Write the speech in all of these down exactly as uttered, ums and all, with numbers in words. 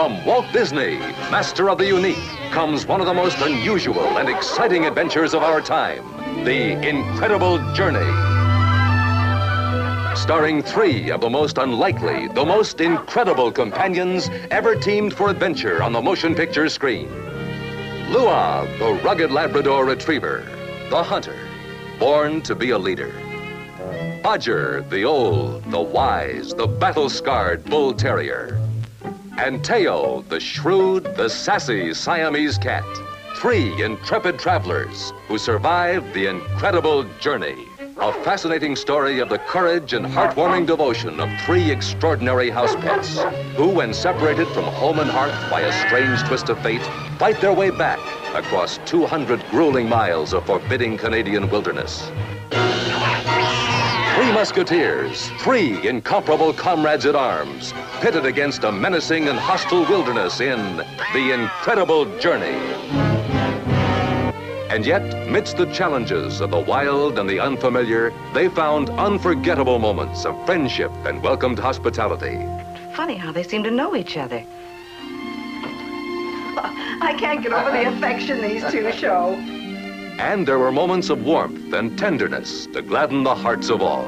From Walt Disney, master of the unique, comes one of the most unusual and exciting adventures of our time, The Incredible Journey. Starring three of the most unlikely, the most incredible companions ever teamed for adventure on the motion picture screen. Lua, the rugged Labrador retriever, the hunter, born to be a leader. Bodger, the old, the wise, the battle-scarred bull terrier. And Teo, the shrewd, the sassy Siamese cat. Three intrepid travelers who survived the incredible journey. A fascinating story of the courage and heartwarming devotion of three extraordinary house pets who, when separated from home and hearth by a strange twist of fate, fight their way back across two hundred grueling miles of forbidding Canadian wilderness. Three musketeers, three incomparable comrades at arms, pitted against a menacing and hostile wilderness in The Incredible Journey. And yet, midst the challenges of the wild and the unfamiliar, they found unforgettable moments of friendship and welcomed hospitality. Funny how they seem to know each other. I can't get over the affection these two show. And there were moments of warmth and tenderness to gladden the hearts of all.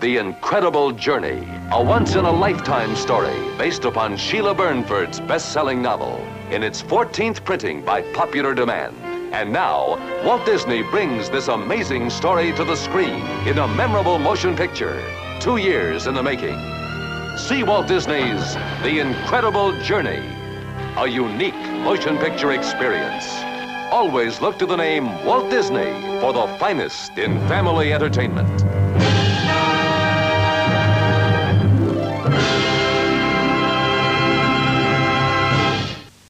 The Incredible Journey, a once-in-a-lifetime story based upon Sheila Burnford's best-selling novel in its fourteenth printing by popular demand. And now, Walt Disney brings this amazing story to the screen in a memorable motion picture, two years in the making. See Walt Disney's The Incredible Journey, a unique motion picture experience. Always look to the name Walt Disney for the finest in family entertainment.